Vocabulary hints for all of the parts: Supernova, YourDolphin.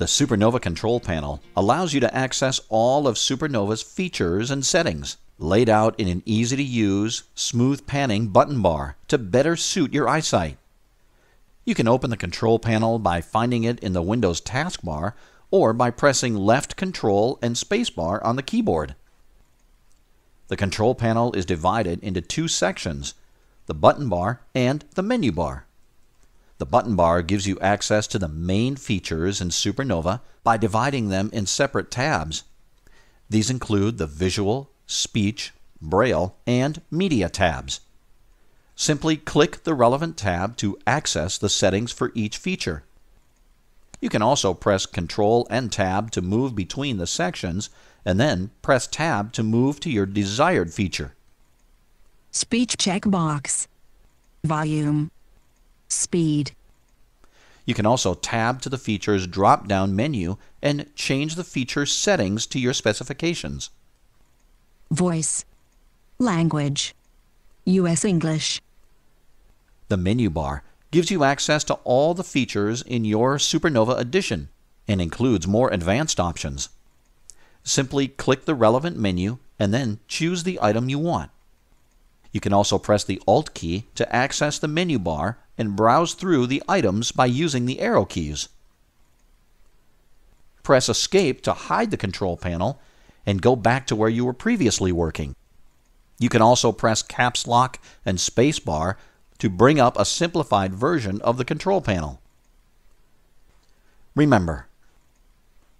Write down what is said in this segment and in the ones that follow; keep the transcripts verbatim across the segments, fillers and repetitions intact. The Supernova Control Panel allows you to access all of Supernova's features and settings, laid out in an easy-to-use, smooth panning button bar to better suit your eyesight. You can open the control panel by finding it in the Windows taskbar or by pressing left control and spacebar on the keyboard. The control panel is divided into two sections, the button bar and the menu bar. The button bar gives you access to the main features in Supernova by dividing them in separate tabs. These include the visual, speech, braille, and media tabs. Simply click the relevant tab to access the settings for each feature. You can also press Control and Tab to move between the sections, and then press Tab to move to your desired feature. Speech checkbox. Volume. Speed. You can also tab to the feature's drop-down menu and change the feature's settings to your specifications. Voice. Language. U S English. The menu bar gives you access to all the features in your Supernova Edition and includes more advanced options. Simply click the relevant menu and then choose the item you want. You can also press the Alt key to access the menu bar and browse through the items by using the arrow keys. Press Escape to hide the control panel and go back to where you were previously working. You can also press Caps Lock and Spacebar to bring up a simplified version of the control panel. Remember,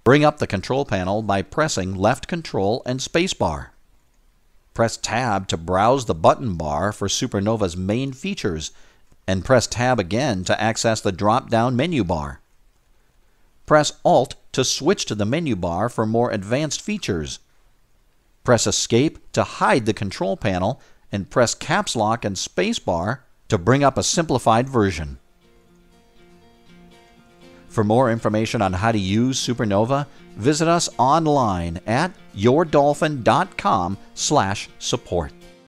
bring up the control panel by pressing left control and spacebar. Press Tab to browse the button bar for Supernova's main features, and press Tab again to access the drop-down menu bar. Press Alt to switch to the menu bar for more advanced features. Press Escape to hide the control panel and press Caps Lock and Spacebar to bring up a simplified version. For more information on how to use Supernova, visit us online at your dolphin dot com slash support.